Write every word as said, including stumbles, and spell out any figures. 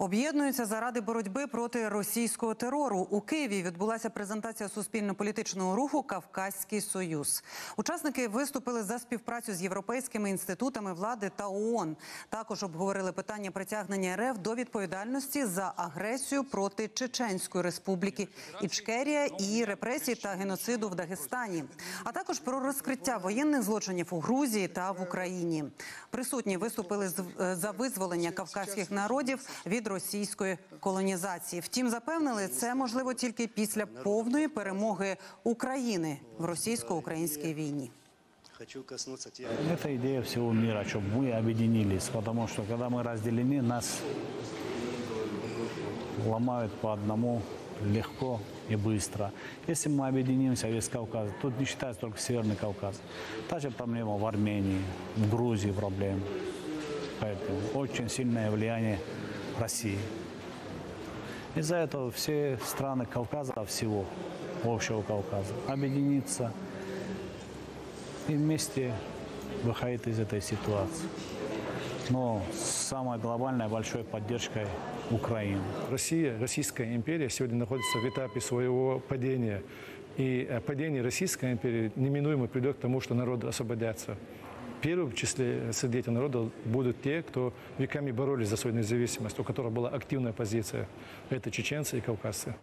Об'єднуються заради боротьби проти російського терору. У Києві відбулася презентація суспільно-політичного руху «Кавказський союз». Учасники виступили за співпрацю з європейськими інститутами влади та ООН. Також обговорили питання притягнення РФ до відповідальності за агресію проти Чеченської республіки Ічкерія і репресій та геноциду в Дагестані, а також про розкриття воєнних злочинів у Грузії та в Україні. Присутні виступили за визволення кавказьких народів від російської колонізації. Втім, запевнили, це можливо тільки після повної перемоги України в російсько-українській війні. Это идея всего мира, чтобы мы объединились, потому что когда мы разделены, нас ломают по одному легко и быстро. Если мы объединимся весь Кавказ, тут не считается только Северный Кавказ. Та же проблема в Армении, в Грузии проблема. Поэтому очень сильное влияние России. Из-за этого все страны Кавказа, всего общего Кавказа, объединиться и вместе выходит из этой ситуации. Но самая глобальная большой поддержкой Украины. Россия, Российская империя сегодня находится в этапе своего падения. И падение Российской империи неминуемо придет к тому, что народ освободятся. В первом числе среди народа будут те, кто веками боролись за свою независимость, у которых была активная позиция. Это чеченцы и кавказцы.